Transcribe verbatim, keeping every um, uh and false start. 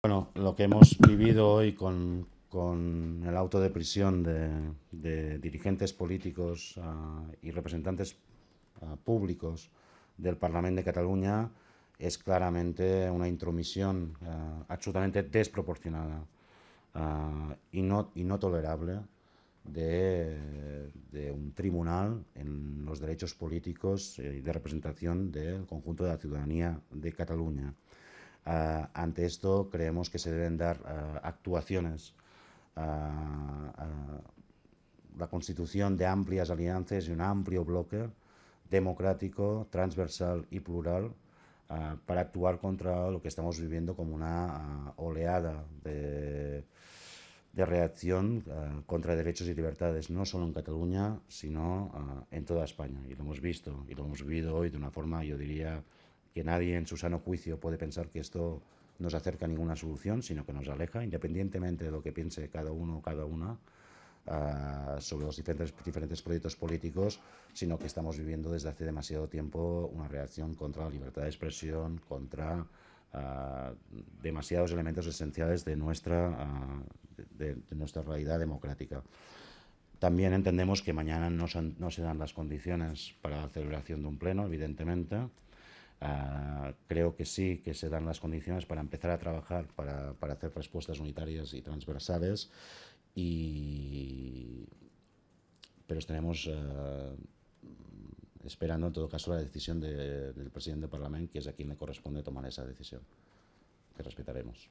Bueno, lo que hemos vivido hoy con, con el auto de prisión de, de dirigentes políticos uh, y representantes uh, públicos del Parlament de Cataluña es claramente una intromisión uh, absolutamente desproporcionada uh, y, no, y no tolerable de, de un tribunal en los derechos políticos y de representación del conjunto de la ciudadanía de Cataluña. Uh, ante esto creemos que se deben dar uh, actuaciones, uh, uh, la constitución de amplias alianzas y un amplio bloque democrático, transversal y plural uh, para actuar contra lo que estamos viviendo como una uh, oleada de, de reacción uh, contra derechos y libertades, no solo en Cataluña, sino uh, en toda España. Y lo hemos visto y lo hemos vivido hoy de una forma, yo diría, que nadie en su sano juicio puede pensar que esto nos acerca a ninguna solución, sino que nos aleja, independientemente de lo que piense cada uno o cada una uh, sobre los diferentes, diferentes proyectos políticos, sino que estamos viviendo desde hace demasiado tiempo una reacción contra la libertad de expresión, contra uh, demasiados elementos esenciales de nuestra, uh, de, de nuestra realidad democrática. También entendemos que mañana no se, no se dan las condiciones para la celebración de un pleno, evidentemente. Uh, creo que sí, que se dan las condiciones para empezar a trabajar, para, para hacer respuestas unitarias y transversales, y... pero tenemos uh, esperando en todo caso la decisión de, del presidente del Parlament, que es a quien le corresponde tomar esa decisión, que respetaremos.